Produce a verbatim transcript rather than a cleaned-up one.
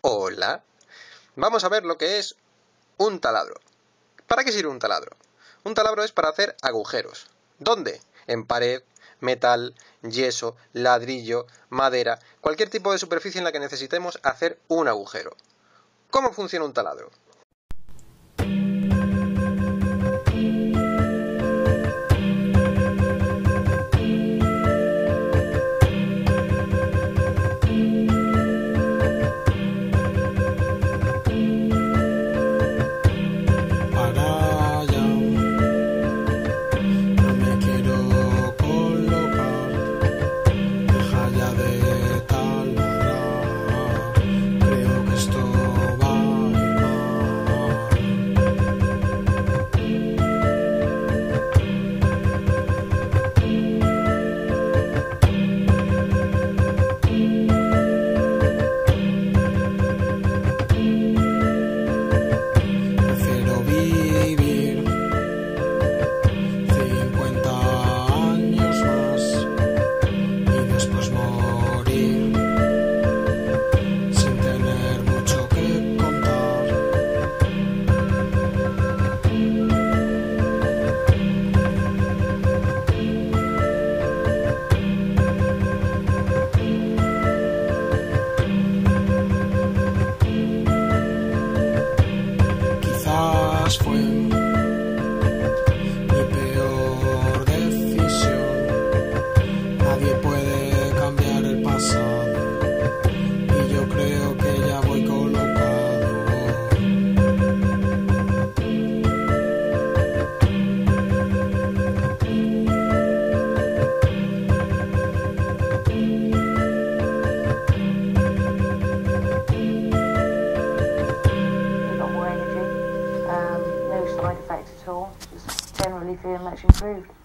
Hola. Vamos a ver lo que es un taladro. ¿Para qué sirve un taladro? Un taladro es para hacer agujeros. ¿Dónde? En pared, metal, yeso, ladrillo, madera, cualquier tipo de superficie en la que necesitemos hacer un agujero. ¿Cómo funciona un taladro? Very much improved.